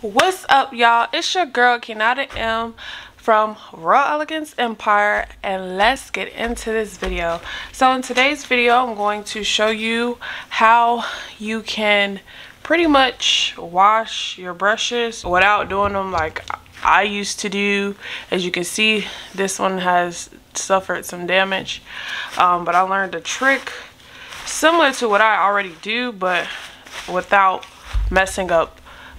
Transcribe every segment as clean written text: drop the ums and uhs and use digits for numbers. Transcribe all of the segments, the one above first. What's up, y'all? It's your girl Keyanah M from Royale Elegance Empire, and let's get into this video. So in today's video, I'm going to show you how you can pretty much wash your brushes without doing them like I used to do. As you can see, this one has suffered some damage, but I learned a trick similar to what I already do, but without messing up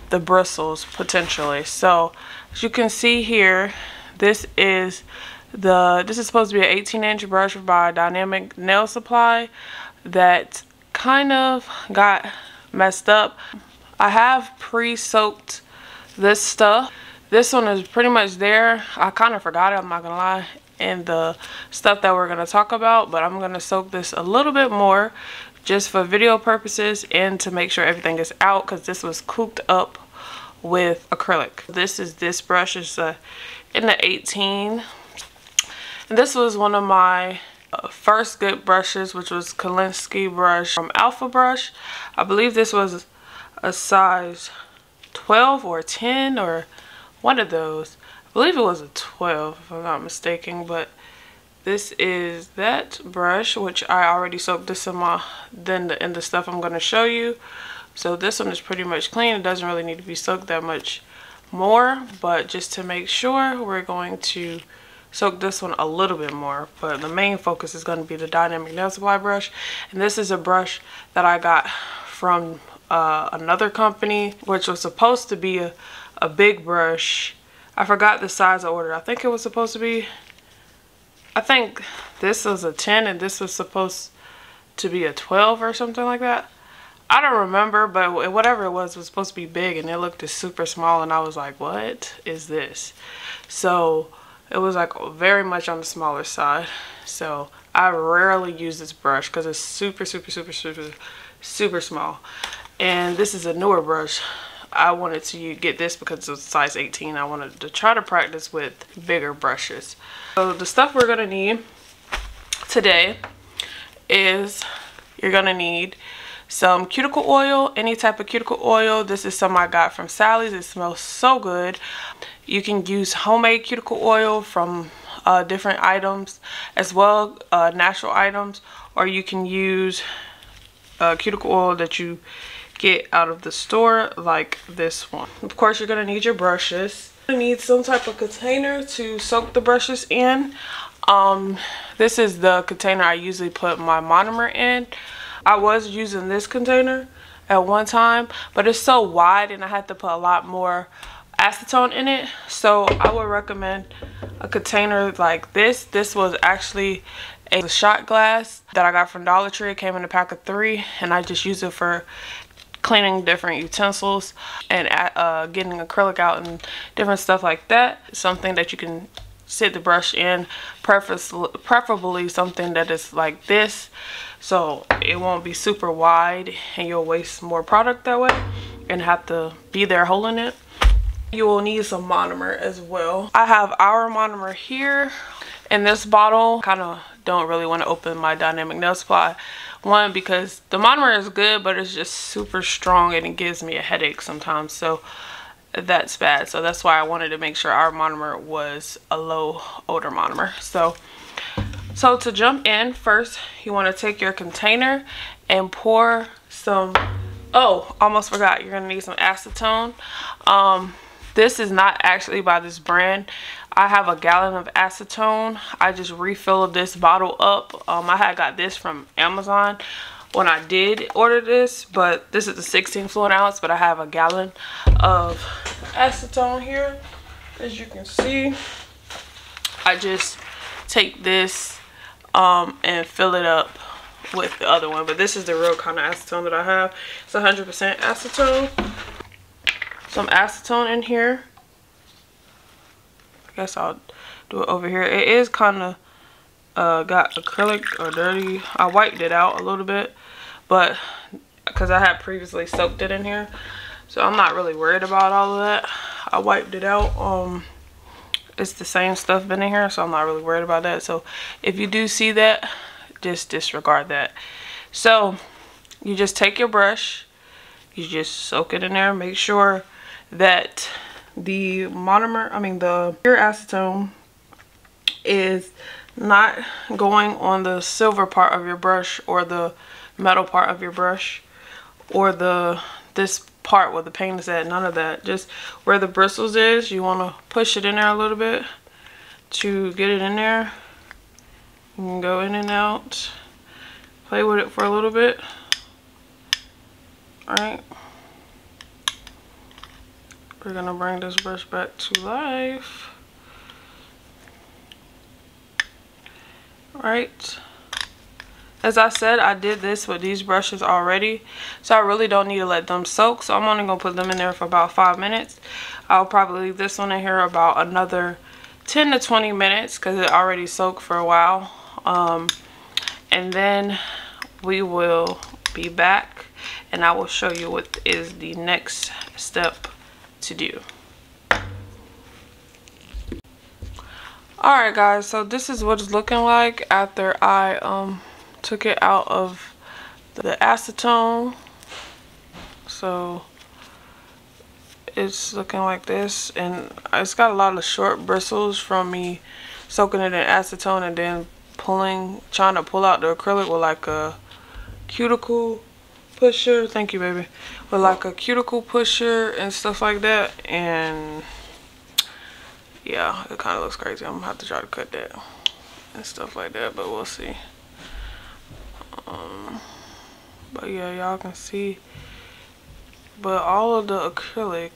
the bristles potentially. So as you can see here, this is supposed to be an 18-inch brush by Dynamic Nail Supply that kind of got messed up. I have pre-soaked this stuff. This one is pretty much there. I kind of forgot it, I'm not gonna lie, in the stuff that we're gonna talk about, but I'm gonna soak this a little bit more just for video purposes and to make sure everything is out, because this was cooped up with acrylic. This brush is in the 18, and this was one of my first good brushes, which was Kalinsky brush from Alpha Brush. I believe this was a size 12 or 10 or one of those. I believe it was a 12 if I'm not mistaken, but this is that brush, which I already soaked this in the stuff I'm going to show you. So this one is pretty much clean. It doesn't really need to be soaked that much more, but just to make sure, we're going to soak this one a little bit more. But the main focus is going to be the Dynamic Nail Supply brush, and this is a brush that I got from another company, which was supposed to be a big brush. I forgot the size I ordered. I think it was supposed to be, I think this was a 10 and this was supposed to be a 12 or something like that. I don't remember, but whatever it was supposed to be big, and it looked super small, and I was like, what is this? So it was like very much on the smaller side. So I rarely use this brush because it's super small. And this is a newer brush. I wanted to get this because it was size 18. I wanted to try to practice with bigger brushes. So the stuff we're gonna need today is, you're gonna need some cuticle oil, any type of cuticle oil. This is some I got from Sally's. It smells so good. You can use homemade cuticle oil from different items as well, natural items, or you can use cuticle oil that you get out of the store, like this one. Of course, you're gonna need your brushes. You need some type of container to soak the brushes in. This is the container I usually put my monomer in. I was using this container at one time, but it's so wide and I had to put a lot more acetone in it, so I would recommend a container like this. This was actually a shot glass that I got from Dollar Tree. It came in a pack of 3, and I just use it for cleaning different utensils and getting acrylic out and different stuff like that. Something that you can sit the brush in, preferably something that is like this, so it won't be super wide and you'll waste more product that way and have to be there holding it. You will need some monomer as well. I have our monomer here in this bottle. Kind of don't really want to open my Dynamic Nail Supply one because the monomer is good, but it's just super strong and it gives me a headache sometimes, so that's bad. So that's why I wanted to make sure our monomer was a low odor monomer. So to jump in, first you want to take your container and pour some, oh, almost forgot, you're gonna need some acetone. This is not actually by this brand. I have a gallon of acetone. I just refilled this bottle up. I had got this from Amazon when I did order this, but this is a 16 fluid ounce, but I have a gallon of acetone here. As you can see, I just take this and fill it up with the other one, but this is the real kind of acetone that I have. It's 100% acetone. Some acetone in here. I guess I'll do it over here. It is kind of got acrylic or dirty. I wiped it out a little bit, but because I had previously soaked it in here, so I'm not really worried about all of that. I wiped it out. It's the same stuff been in here, so I'm not really worried about that. So if you do see that, just disregard that. So you just take your brush, you just soak it in there. Make sure that the monomer, I mean the pure acetone, is not going on the silver part of your brush or the metal part of your brush or the this part where the paint is at. None of that. Just where the bristles is, you want to push it in there a little bit to get it in there. You can go in and out, play with it for a little bit. All right, we're gonna bring this brush back to life. All right, as I said, I did this with these brushes already, so I really don't need to let them soak. So I'm only gonna put them in there for about 5 minutes. I'll probably leave this one in here about another 10 to 20 minutes because it already soaked for a while, and then we will be back and I will show you what is the next step to do. Alright guys, so this is what it's looking like after I took it out of the acetone. So it's looking like this, and it's got a lot of short bristles from me soaking it in acetone and then trying to pull out the acrylic with like a cuticle pusher. Thank you, baby. With like a cuticle pusher and stuff like that. And yeah, it kind of looks crazy. I'm gonna have to try to cut that and stuff like that, but we'll see. But yeah, y'all can see. But all of the acrylic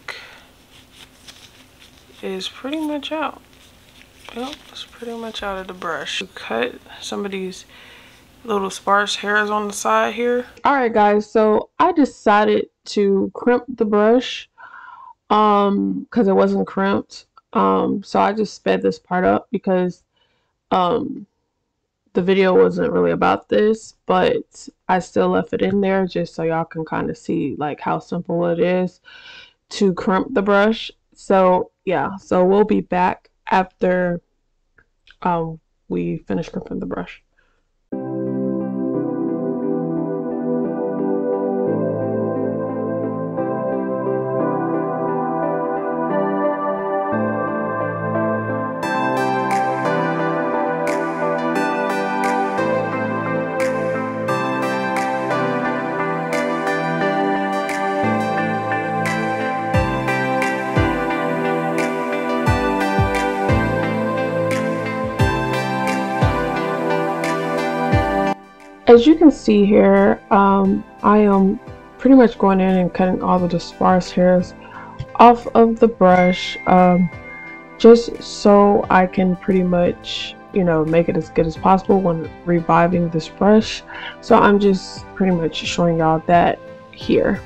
is pretty much out. Yep, it's pretty much out of the brush. You cut some of these little sparse hairs on the side here. Alright guys, so I decided to crimp the brush because it wasn't crimped. So I just sped this part up because the video wasn't really about this, but I still left it in there just so y'all can kind of see like how simple it is to crimp the brush. So yeah, so we'll be back after we finish crimping the brush. As you can see here, I am pretty much going in and cutting all of the sparse hairs off of the brush, just so I can pretty much, you know, make it as good as possible when reviving this brush. So I'm just pretty much showing y'all that here.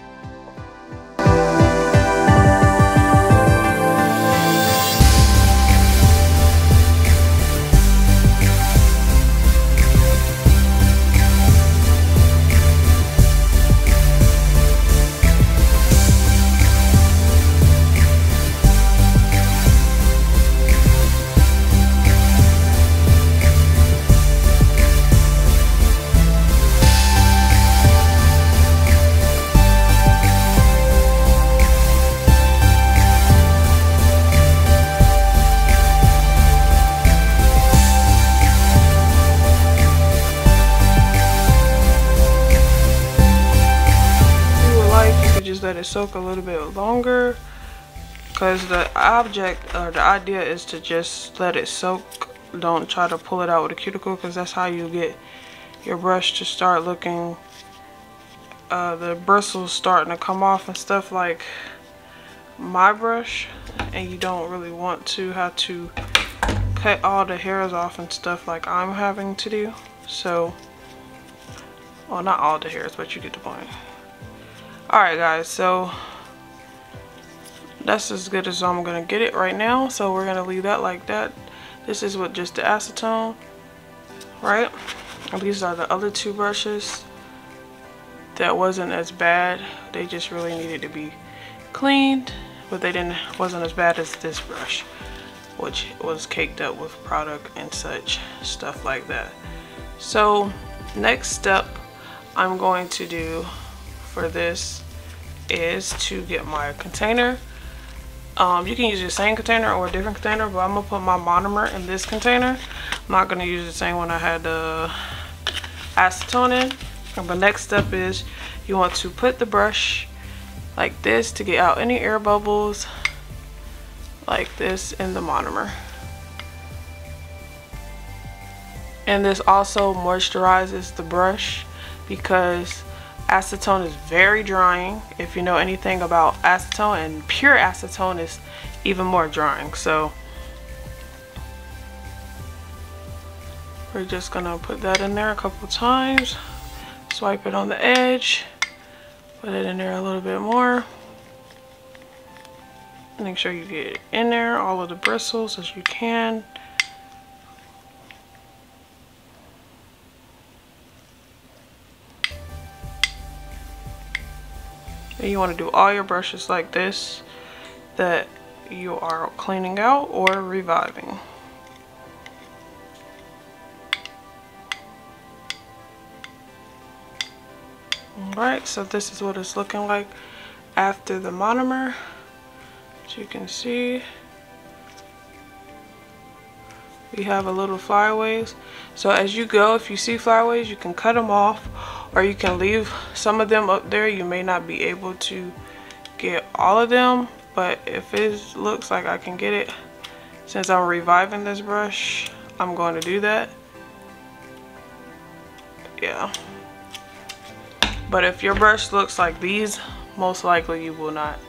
Let it soak a little bit longer because the object or the idea is to just let it soak. Don't try to pull it out with a cuticle because that's how you get your brush to start looking the bristles starting to come off and stuff like my brush, and you don't really want to have to cut all the hairs off and stuff like I'm having to do. So, well, not all the hairs, but you get the point. Alright guys, so that's as good as I'm gonna get it right now, so we're gonna leave that like that. This is with just the acetone, right? And these are the other two brushes that wasn't as bad. They just really needed to be cleaned, but they wasn't as bad as this brush, which was caked up with product and such stuff like that. So next step I'm going to do for this is to get my container You can use your same container or a different container, but I'm gonna put my monomer in this container. I'm not gonna use the same one I had acetone in. And the next step is you want to put the brush like this to get out any air bubbles like this in the monomer. And this also moisturizes the brush because acetone is very drying. If you know anything about acetone, and pure acetone is even more drying. So we're just gonna put that in there a couple times, swipe it on the edge, put it in there a little bit more. Make sure you get in there all of the bristles as you can. And you want to do all your brushes like this that you are cleaning out or reviving. Alright, so this is what it's looking like after the monomer. As you can see, we have a little flyaways. So as you go, if you see flyaways, you can cut them off, or you can leave some of them up there. You may not be able to get all of them, but if it looks like I can get it, since I'm reviving this brush, I'm going to do that. Yeah. But if your brush looks like these, most likely you will not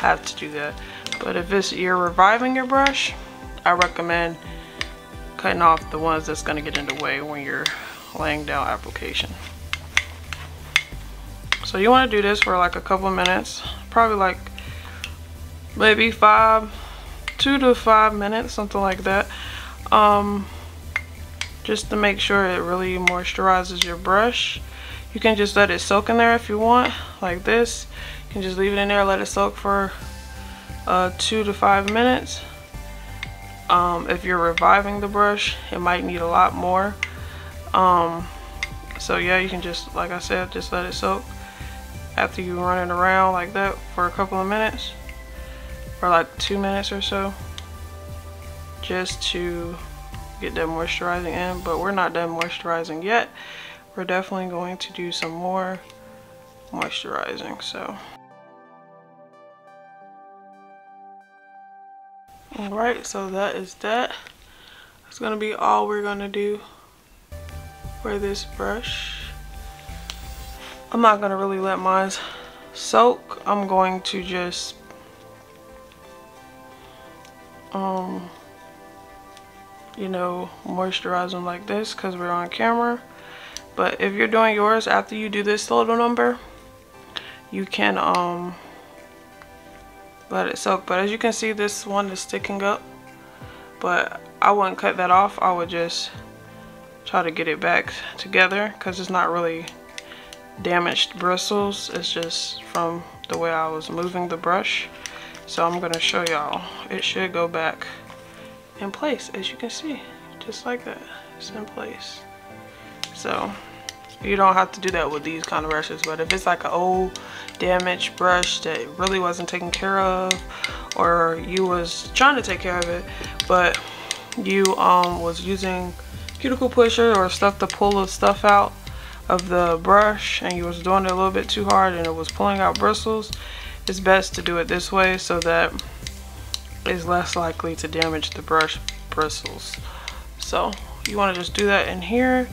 have to do that. But if it's, you're reviving your brush, I recommend cutting off the ones that's going to get in the way when you're laying down application. So you want to do this for like a couple minutes, probably like maybe 2 to 5 minutes, something like that, just to make sure it really moisturizes your brush. You can just let it soak in there if you want, like this. You can just leave it in there, let it soak for 2 to 5 minutes. If you're reviving the brush, it might need a lot more. So yeah, you can just, like I said, just let it soak after you run it around like that for a couple of minutes, or like 2 minutes or so, just to get that moisturizing in. But we're not done moisturizing yet. We're definitely going to do some more moisturizing. So alright, so that is that. That's gonna be all we're gonna do for this brush. I'm not gonna really let mine soak. I'm going to just you know, moisturize them like this because we're on camera. But if you're doing yours, after you do this little number, you can let it soak. But as you can see, this one is sticking up, but I wouldn't cut that off. I would just try to get it back together because it's not really damaged bristles. It's just from the way I was moving the brush. So I'm gonna show y'all. It should go back in place, as you can see, just like that. It's in place. So you don't have to do that with these kind of brushes, but if it's like an old damaged brush that really wasn't taken care of, or you was trying to take care of it but you was using cuticle pusher or stuff to pull the stuff out of the brush, and you was doing it a little bit too hard and it was pulling out bristles, it's best to do it this way so that it's less likely to damage the brush bristles. So you want to just do that in here.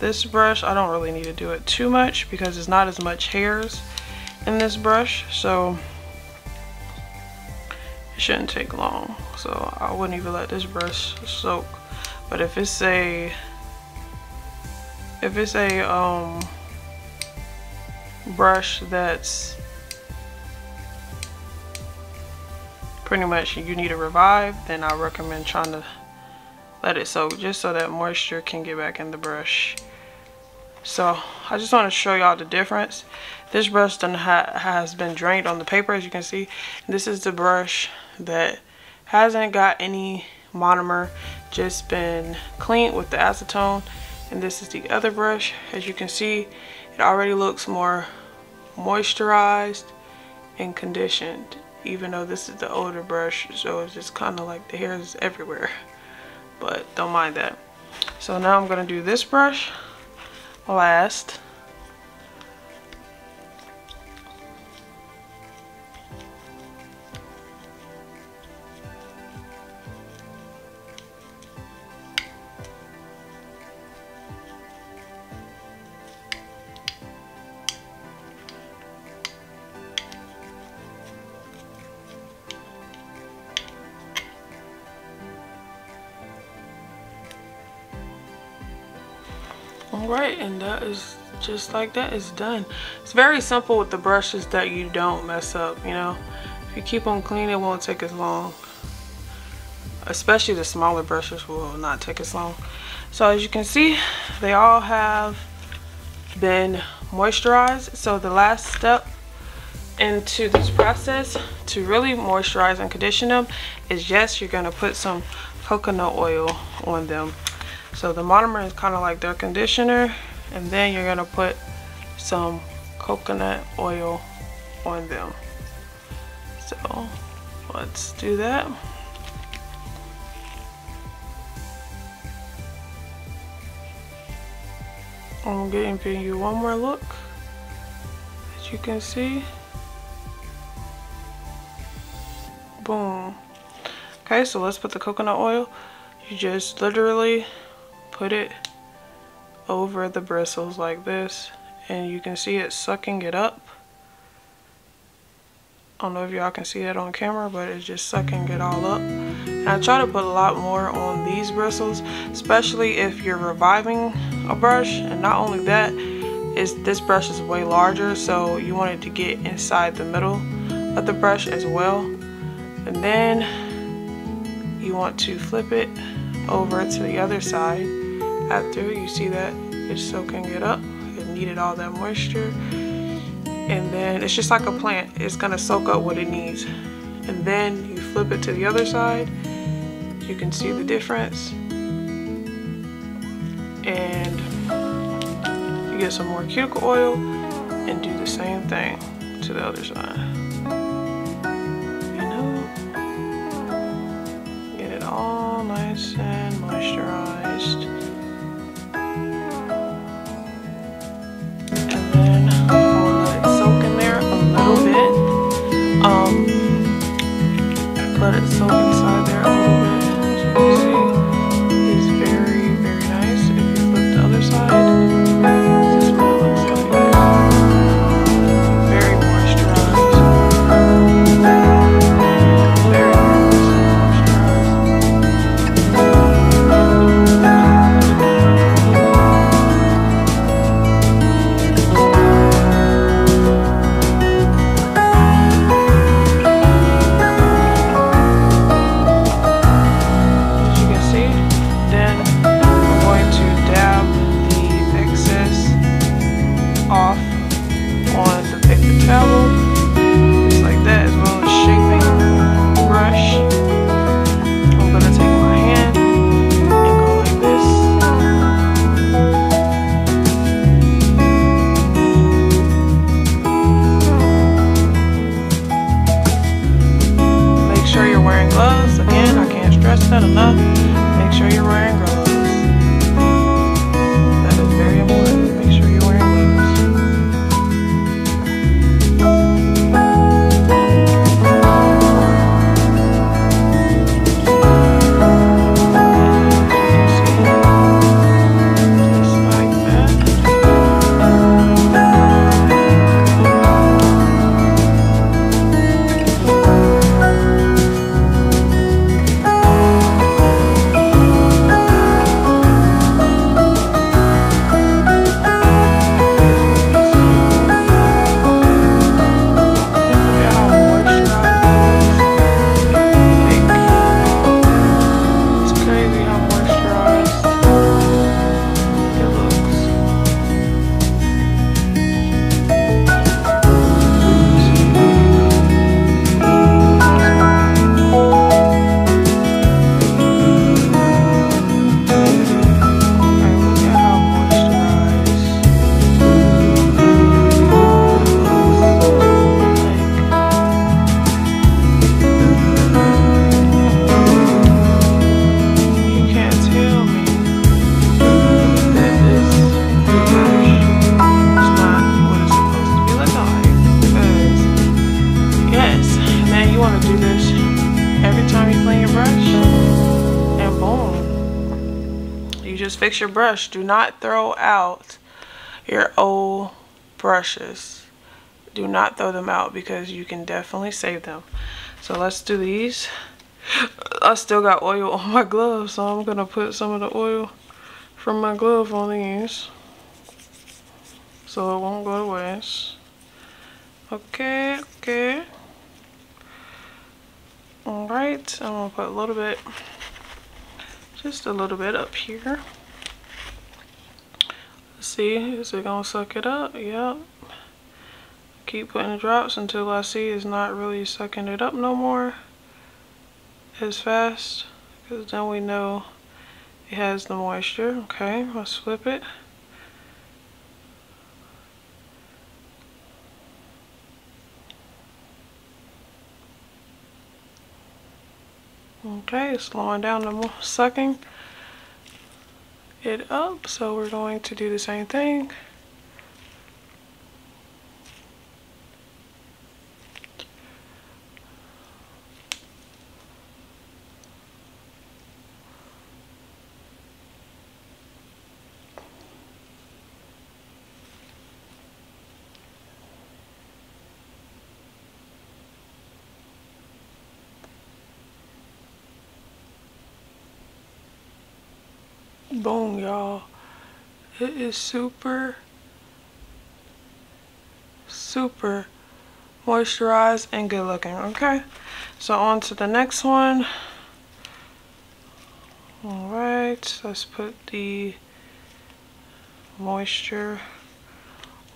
This brush, I don't really need to do it too much because there's not as much hairs in this brush, so it shouldn't take long. So I wouldn't even let this brush soak. But if it's a brush that's pretty much you need to revive, then I recommend trying to let it soak just so that moisture can get back in the brush. So I just want to show y'all the difference. This brush done has been drained on the paper, as you can see. This is the brush that hasn't got any monomer, just been cleaned with the acetone. And this is the other brush. As you can see, it already looks more moisturized and conditioned. even though this is the older brush, so it's just kind of like the hair is everywhere, but don't mind that. So now I'm gonna do this brush last. Alright, and that is just like that, it's done. It's very simple with the brushes that you don't mess up, you know. If you keep them clean, it won't take as long. Especially the smaller brushes will not take as long. So as you can see, they all have been moisturized. So the last step into this process to really moisturize and condition them is, yes, you're going to put some coconut oil on them. So the monomer is kind of like their conditioner, and then you're gonna put some coconut oil on them. So let's do that. I'm gonna give you one more look, as you can see. Boom. Okay, so let's put the coconut oil. You just literally put it over the bristles like this, and you can see it sucking it up. I don't know if y'all can see that on camera, but it's just sucking it all up. And I try to put a lot more on these bristles, especially if you're reviving a brush. And not only that, this brush is way larger, so you want it to get inside the middle of the brush as well. And then you want to flip it over to the other side. After you see that it's soaking it up, it needed all that moisture, and then it's just like a plant, it's gonna soak up what it needs. And then you flip it to the other side, you can see the difference, and you get some more cuticle oil and do the same thing to the other side, you know, get it all nice and moisturized. Let it soak inside there a little bit. As you can see, it's very, very nice. If you flip the other side, this is what it looks like. Very moisturized. Very to do this every time you clean your brush, and boom, you just fix your brush. Do not throw out your old brushes. Do not throw them out because you can definitely save them. So let's do these. I still got oil on my gloves, so I'm gonna put some of the oil from my glove on these so it won't go to waste. Okay, okay. All right, I'm gonna put a little bit, just a little bit up here. Let's see, is it gonna suck it up? Yep. Keep putting drops until I see it's not really sucking it up no more as fast, because then we know it has the moisture. Okay, let's flip it. Okay, slowing down the sucking it up, so we're going to do the same thing. Boom, y'all. It is super, super moisturized and good looking. Okay, so on to the next one. All right, let's put the moisture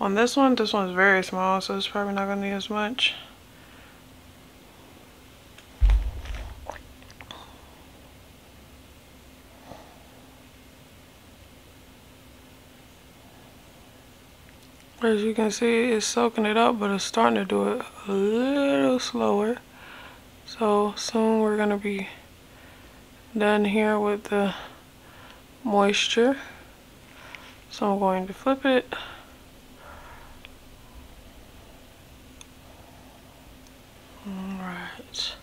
on this one. This one's very small, so it's probably not gonna need as much. As you can see, it's soaking it up, but it's starting to do it a little slower. So soon we're gonna be done here with the moisture. So I'm going to flip it. All right.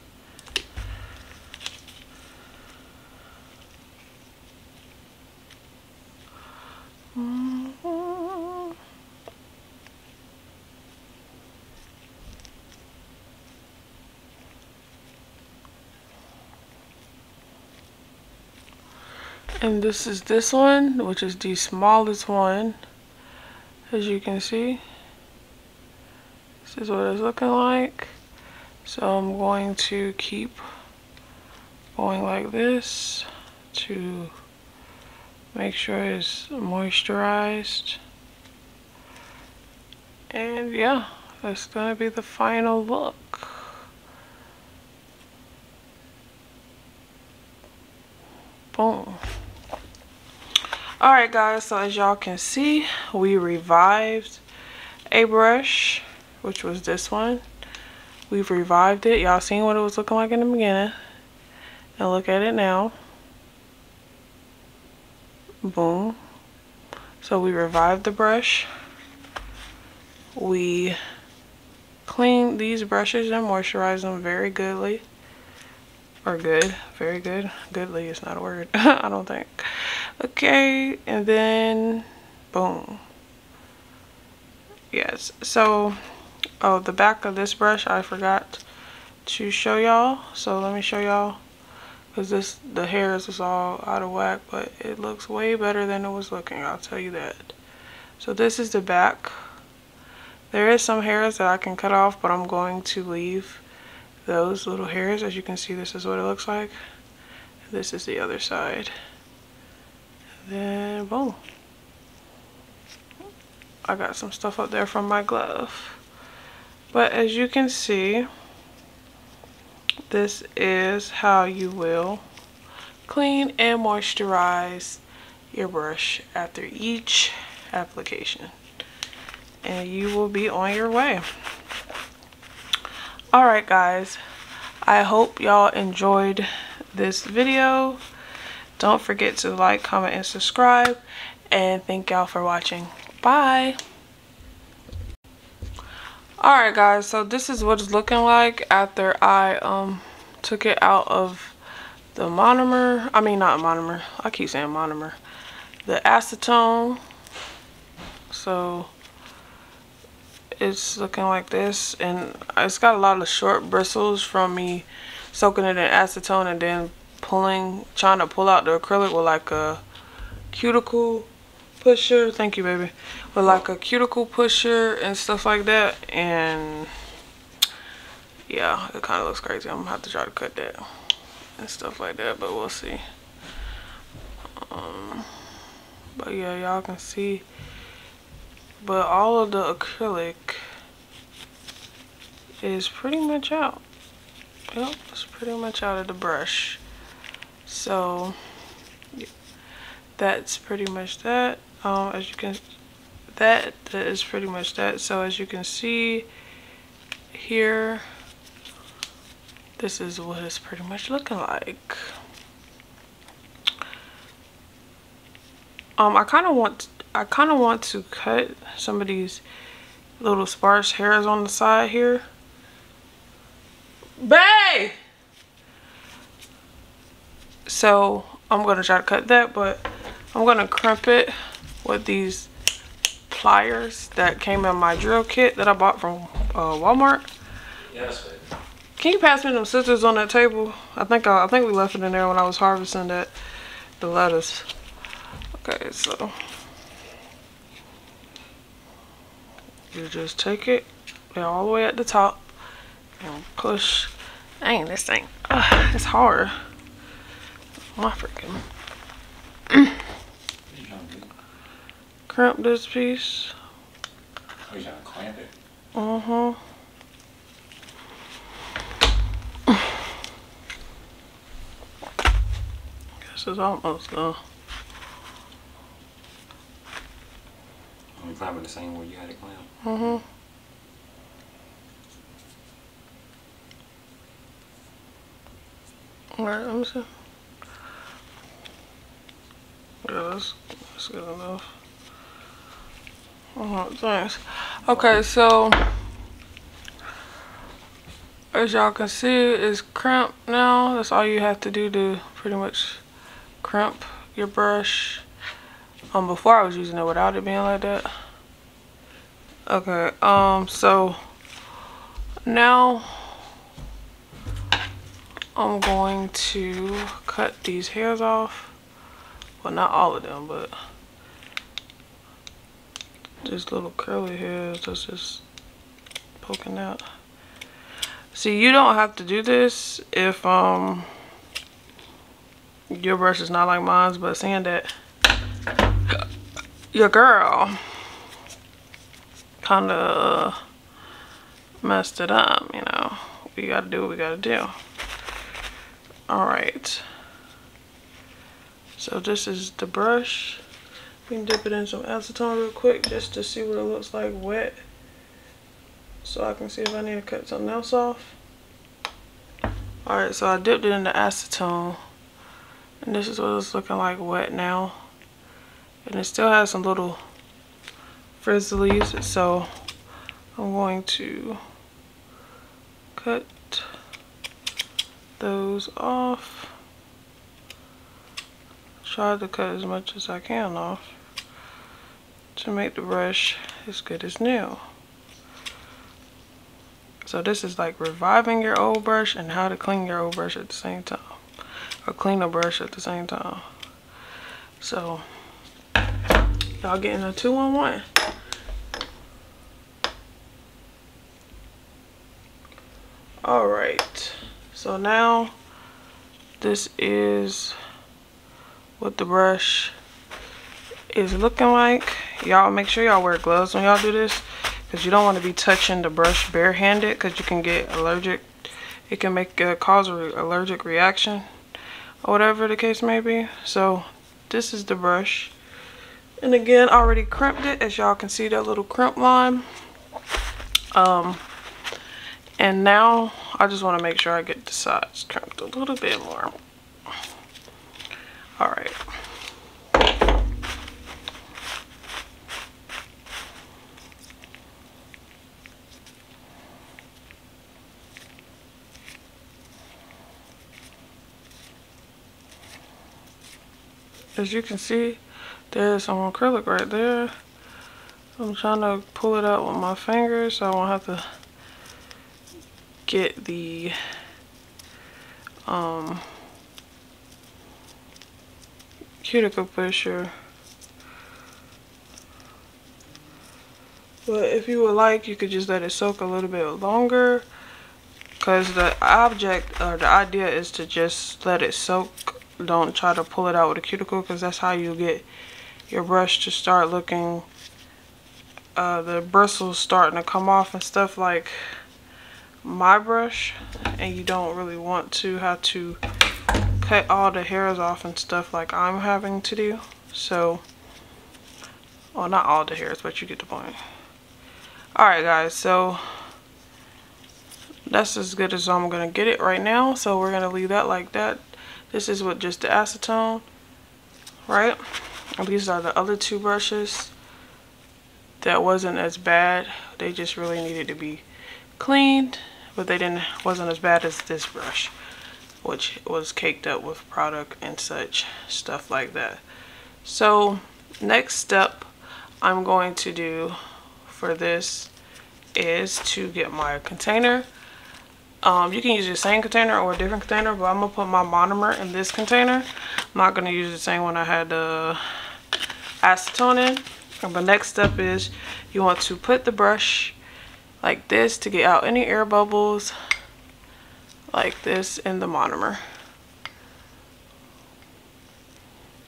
And this is this one, which is the smallest one, as you can see. This is what it's looking like. So I'm going to keep going like this to make sure it's moisturized. And yeah, that's gonna be the final look. Boom. Alright guys, so as y'all can see, we revived a brush, which was this one. We've revived it. Y'all seen what it was looking like in the beginning. And look at it now. Boom. So we revived the brush. We cleaned these brushes and moisturized them very goodly. Or good. Very good. Goodly is not a word. I don't think. Okay, and then boom. Yes, so oh, the back of this brush I forgot to show y'all, so let me show y'all, because this, the hairs is all out of whack, but it looks way better than it was looking, I'll tell you that. So this is the back. There is some hairs that I can cut off, but I'm going to leave those little hairs. As you can see, this is what it looks like. This is the other side. Then boom, I got some stuff up there from my glove, but as you can see, this is how you will clean and moisturize your brush after each application, and you will be on your way. All right guys, I hope y'all enjoyed this video. Don't forget to like, comment, and subscribe. And thank y'all for watching. Bye. Alright guys, so this is what it's looking like after I took it out of the monomer. I mean, not monomer, I keep saying monomer, the acetone. So it's looking like this, and it's got a lot of short bristles from me soaking it in acetone and then trying to pull out the acrylic with like a cuticle pusher, thank you baby, with like a cuticle pusher and stuff like that. And yeah, it kind of looks crazy. I'm gonna have to try to cut that and stuff like that, but we'll see. But yeah, y'all can see, but all of the acrylic is pretty much out. Yep, it's pretty much out of the brush. So yeah, that's pretty much that. As you can, that is pretty much that. So as you can see here, this is what it's pretty much looking like. I kind of want to cut some of these little sparse hairs on the side here. Bae! So I'm gonna try to cut that, but I'm gonna crimp it with these pliers that came in my drill kit that I bought from Walmart. Yes, baby. Can you pass me them scissors on that table? I think we left it in there when I was harvesting the lettuce. Okay, so you just take it all the way at the top and push. Dang, this thing, it's hard. My freaking crimp this piece. Oh, you gotta clamp it. Uh-huh. This is almost done. I'm clamping the same way you had it clamp. Mm-hmm. Alright, let me see. Yeah, that's good enough. Thanks. Okay, so as y'all can see, it's crimped now. That's all you have to do to pretty much crimp your brush. Before I was using it without it being like that. Okay, so now I'm going to cut these hairs off. Well, not all of them, but just little curly hairs that's just poking out. See, you don't have to do this if your brush is not like mine's, but seeing that your girl kind of messed it up, you know, we gotta do what we gotta do. Alright, so this is the brush. We can dip it in some acetone real quick just to see what it looks like wet, so I can see if I need to cut something else off. Alright, so I dipped it in the acetone, and this is what it's looking like wet now. And it still has some little frizzlies, so I'm going to cut those off. Try to cut as much as I can off to make the brush as good as new. So this is like reviving your old brush and how to clean your old brush at the same time, or clean the brush at the same time. So y'all getting a 2-on-1. All right. So now this is what the brush is looking like. Y'all make sure y'all wear gloves when y'all do this, because you don't want to be touching the brush barehanded, because you can get allergic. It can cause an allergic reaction or whatever the case may be. So this is the brush. And again, I already crimped it, as y'all can see that little crimp line. And now I just want to make sure I get the sides crimped a little bit more. All right. as you can see, there's some acrylic right there. I'm trying to pull it out with my fingers so I won't have to get the cuticle pusher. But if you would like, you could just let it soak a little bit longer, because the object or the idea is to just let it soak. Don't try to pull it out with a cuticle, because that's how you get your brush to start looking, the bristles starting to come off and stuff like my brush, and you don't really want to have to cut all the hairs off and stuff like I'm having to do. So, well, not all the hairs, but you get the point. Alright guys, so that's as good as I'm gonna get it right now, so we're gonna leave that like that. This is with just the acetone, right? And these are the other two brushes. That wasn't as bad. They just really needed to be cleaned, but they wasn't as bad as this brush, which was caked up with product and such stuff like that. So next step I'm going to do for this is to get my container. You can use the same container or a different container, but I'm gonna put my monomer in this container. I'm not gonna use the same one I had the acetone in. And the next step is you want to put the brush like this to get out any air bubbles like this in the monomer.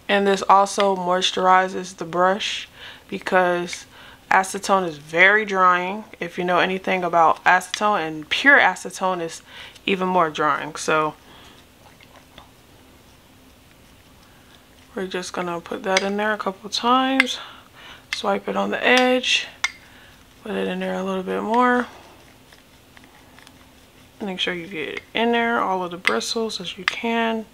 And this also moisturizes the brush, because acetone is very drying. If you know anything about acetone, and pure acetone is even more drying. So we're just gonna put that in there a couple times, swipe it on the edge, put it in there a little bit more. Make sure you get in there all of the bristles as you can.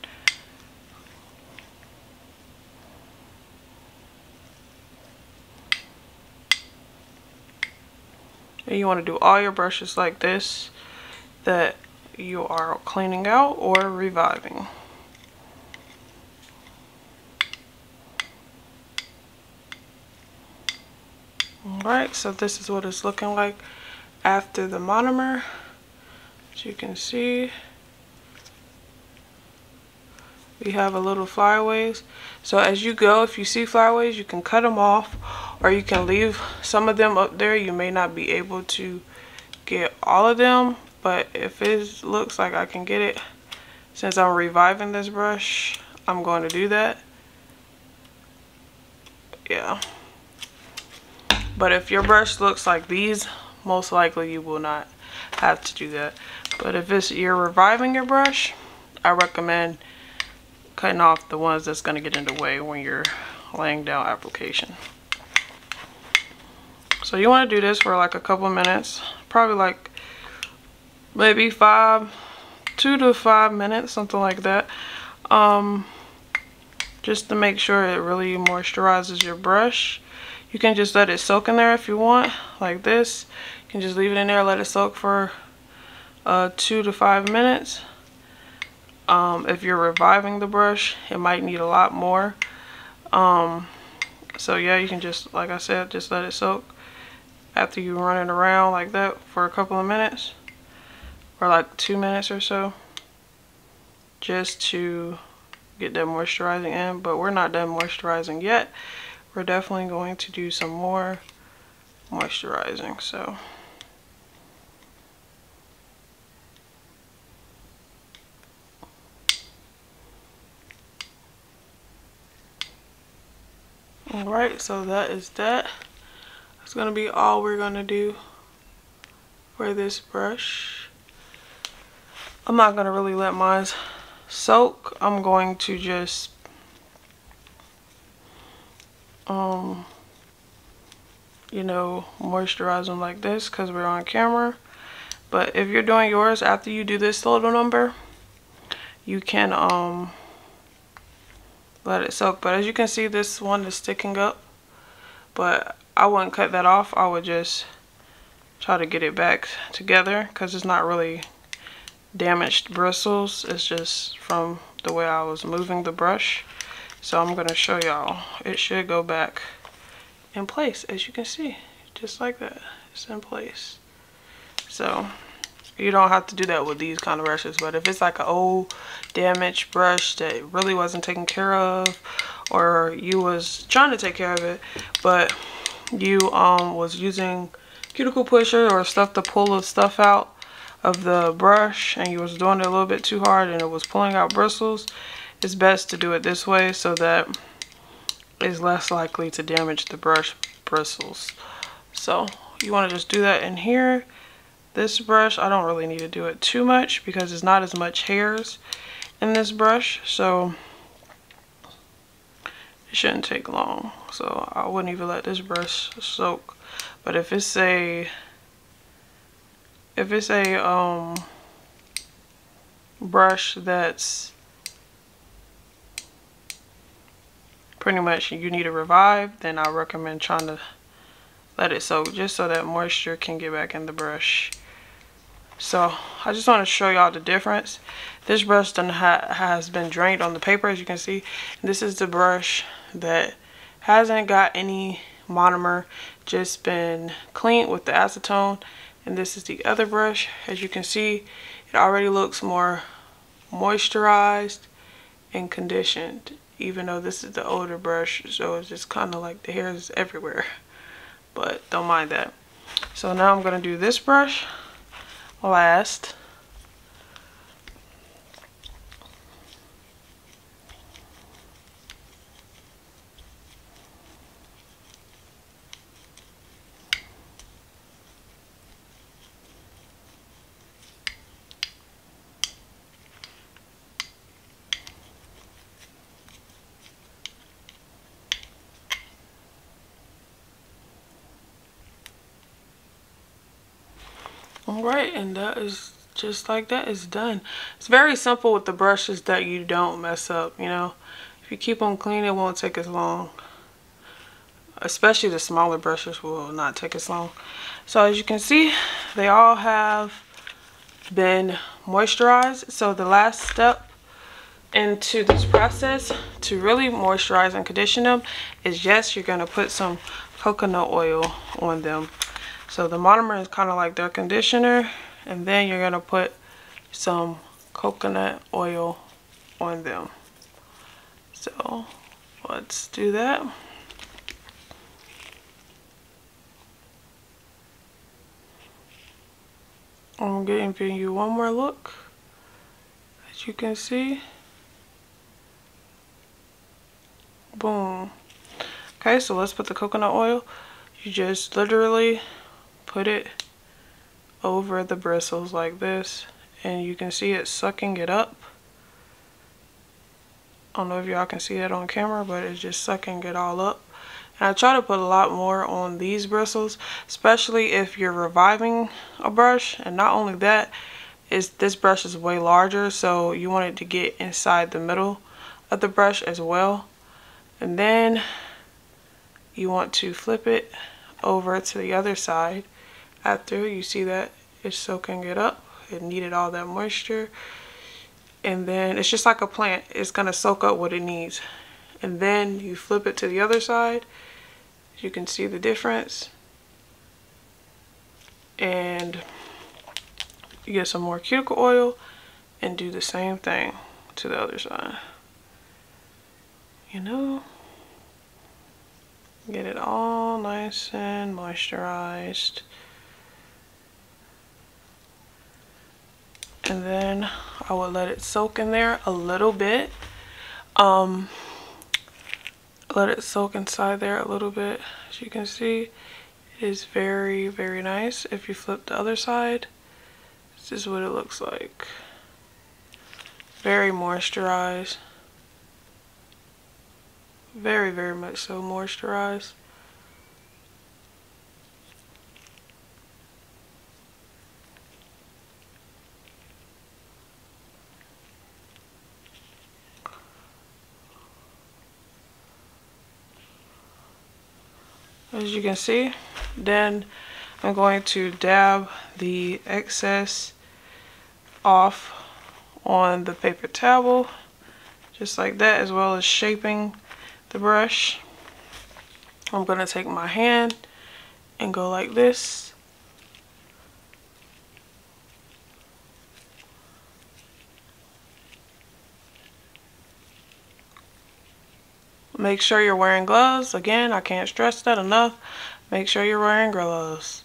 And you want to do all your brushes like this that you are cleaning out or reviving. Alright, so this is what it's looking like after the monomer. As you can see, we have a little flyaways. So as you go, if you see flyaways, you can cut them off, or you can leave some of them up there. You may not be able to get all of them, but if it looks like I can get it, since I'm reviving this brush, I'm going to do that. Yeah. But if your brush looks like these, most likely you will not have to do that. But if you're reviving your brush, I recommend cutting off the ones that's going to get in the way when you're laying down application. So you want to do this for like a couple minutes, probably like maybe 2 to 5 minutes, something like that, just to make sure it really moisturizes your brush. You can just let it soak in there if you want, like this. You can just leave it in there, let it soak for 2 to 5 minutes. If you're reviving the brush, it might need a lot more. So yeah, you can just, like I said, just let it soak after you run it around like that for a couple of minutes, or like 2 minutes or so, just to get that moisturizing in. But we're not done moisturizing yet. We're definitely going to do some more moisturizing. So alright, so that is that. That's gonna be all we're gonna do for this brush. I'm not gonna really let mine soak. I'm going to just you know, moisturize them like this, because we're on camera. But if you're doing yours, after you do this little number, you can let it soak. But as you can see, this one is sticking up, but I wouldn't cut that off. I would just try to get it back together, because it's not really damaged bristles. It's just from the way I was moving the brush. So I'm gonna show y'all. It should go back in place, as you can see, just like that. It's in place. So you don't have to do that with these kind of brushes, but if it's like an old damaged brush that really wasn't taken care of, or you was trying to take care of it, but you was using cuticle pusher or stuff to pull the stuff out of the brush, and you was doing it a little bit too hard and it was pulling out bristles, it's best to do it this way so that it's less likely to damage the brush bristles. So you want to just do that in here. This brush, I don't really need to do it too much because it's not as much hairs in this brush, so it shouldn't take long. So I wouldn't even let this brush soak. But if it's a brush that's pretty much you need to revive, then I recommend trying to let it soak just so that moisture can get back in the brush. So I just want to show y'all the difference. This brush done has been drained on the paper, as you can see. This is the brush that hasn't got any monomer, just been cleaned with the acetone. And this is the other brush. As you can see, it already looks more moisturized and conditioned, even though this is the older brush, so it's just kind of like the hair is everywhere, but don't mind that. So now I'm gonna do this brush last. Alright, and that is just like that. It's done. It's very simple with the brushes that you don't mess up, you know. If you keep them clean, it won't take as long. Especially the smaller brushes will not take as long. So as you can see, they all have been moisturized. So the last step into this process to really moisturize and condition them is, yes, you're going to put some coconut oil on them. So the monomer is kind of like their conditioner, and then you're going to put some coconut oil on them. So let's do that. I'm going to give you one more look, as you can see. Boom. Okay, so let's put the coconut oil. You just literally put it over the bristles like this, and you can see it sucking it up. I don't know if y'all can see that on camera, but it's just sucking it all up. And I try to put a lot more on these bristles, especially if you're reviving a brush. And not only that, this brush is way larger, so you want it to get inside the middle of the brush as well. And then you want to flip it over to the other side. After you see that it's soaking it up, it needed all that moisture, and then it's just like a plant, it's gonna soak up what it needs. And then you flip it to the other side, you can see the difference, and you get some more cuticle oil and do the same thing to the other side, you know, get it all nice and moisturized. And then I would let it soak in there a little bit. Let it soak inside there a little bit. As you can see, it is very, very nice. If you flip the other side, this is what it looks like. Very moisturized. Very, very much so moisturized. As you can see, then I'm going to dab the excess off on the paper towel just like that, as well as shaping the brush. I'm going to take my hand and go like this. Make sure you're wearing gloves. Again, I can't stress that enough. Make sure you're wearing gloves.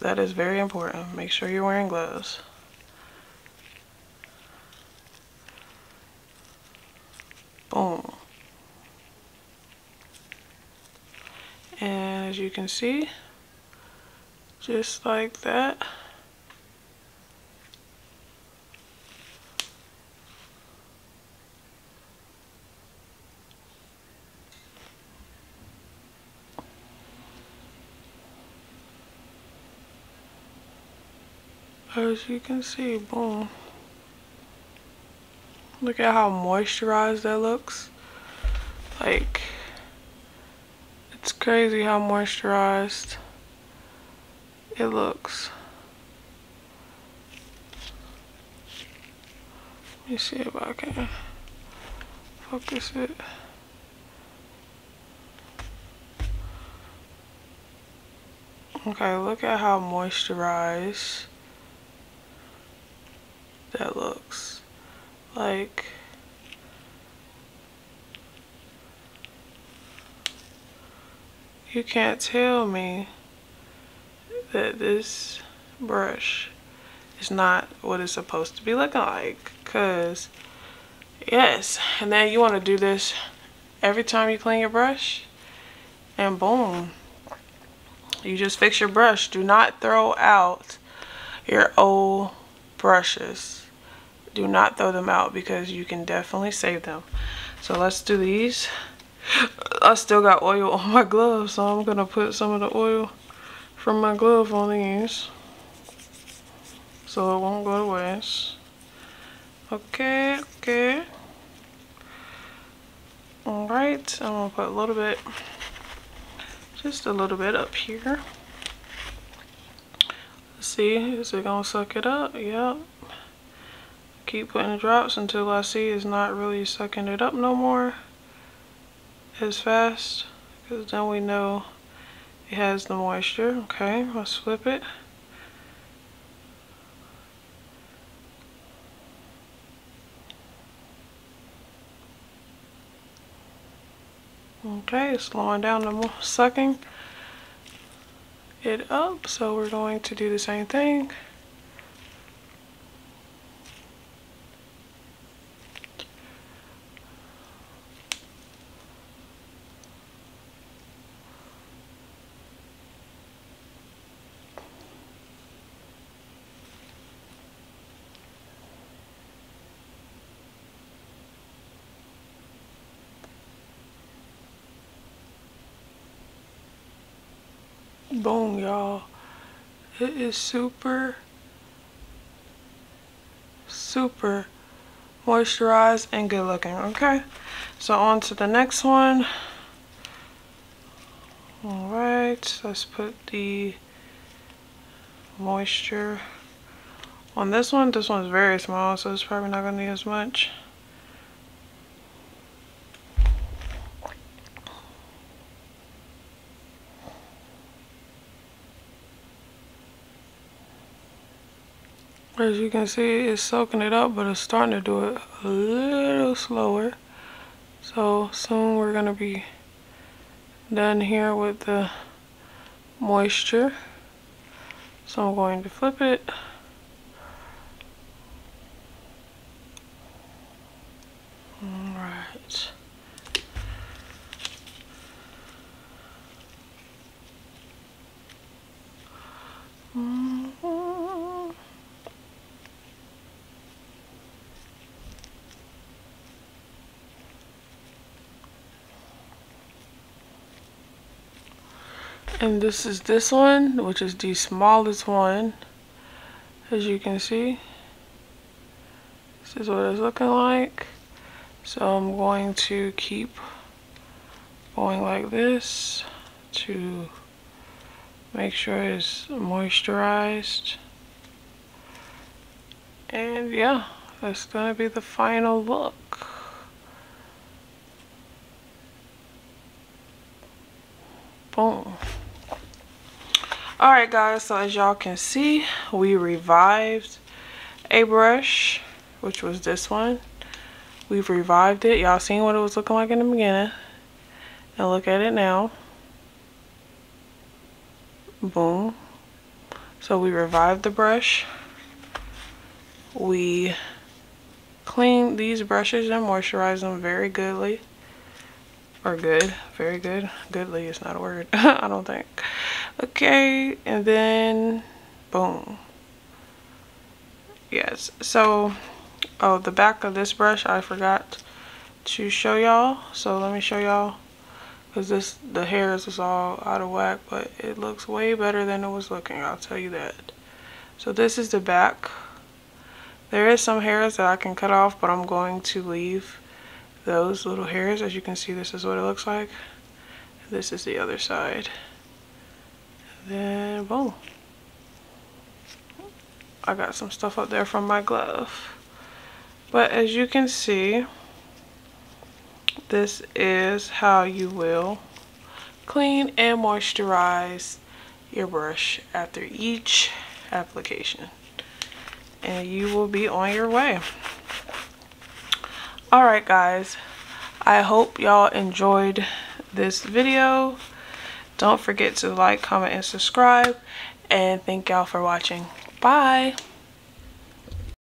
That is very important. Make sure you're wearing gloves. Boom. And as you can see, just like that. As you can see, boom. Look at how moisturized that looks. Like, it's crazy how moisturized it looks. Let me see if I can focus it. Okay, look at how moisturized that looks. Like, you can't tell me that this brush is not what it's supposed to be looking like, because yes. And then you want to do this every time you clean your brush, and boom, you just fix your brush. Do not throw out your old brushes. Do not throw them out, because you can definitely save them. So let's do these. I still got oil on my gloves, so I'm gonna put some of the oil from my glove on these so it won't go to waste. Okay, okay. Alright, I'm gonna put a little bit, just a little bit up here. See, is it gonna suck it up? Yep. Keep putting drops until I see it's not really sucking it up no more as fast, because then we know it has the moisture. Okay, let's flip it. Okay, it's slowing down the more sucking it up, so we're going to do the same thing. Boom, y'all. It is super, super moisturized and good looking. Okay, so on to the next one. All right, let's put the moisture on this one. This one's very small, so it's probably not gonna need as much. As you can see, it's soaking it up, but it's starting to do it a little slower. So soon we're going to be done here with the moisture. So I'm going to flip it. Alright. And this is this one, which is the smallest one. As you can see, this is what it's looking like. So I'm going to keep going like this to make sure it's moisturized. And yeah, That's gonna be the final look. Boom. Alright guys, so as y'all can see, we revived a brush, which was this one. We've revived it. Y'all seen what it was looking like in the beginning. And look at it now. Boom. So we revived the brush. We cleaned these brushes and moisturized them very goodly. Or good. Very good. Goodly is not a word. I don't think. Okay. And then boom. Yes. So oh, the back of this brush I forgot to show y'all, so let me show y'all, because this, the hairs is all out of whack, but it looks way better than it was looking, I'll tell you that. So this is the back. There is some hairs that I can cut off, but I'm going to leave those little hairs. As you can see, this is what it looks like. This is the other side. And then boom, I got some stuff up there from my glove. But as you can see, this is how you will clean and moisturize your brush after each application. And you will be on your way. Alright guys, I hope y'all enjoyed this video. Don't forget to like, comment, and subscribe. And thank y'all for watching. Bye!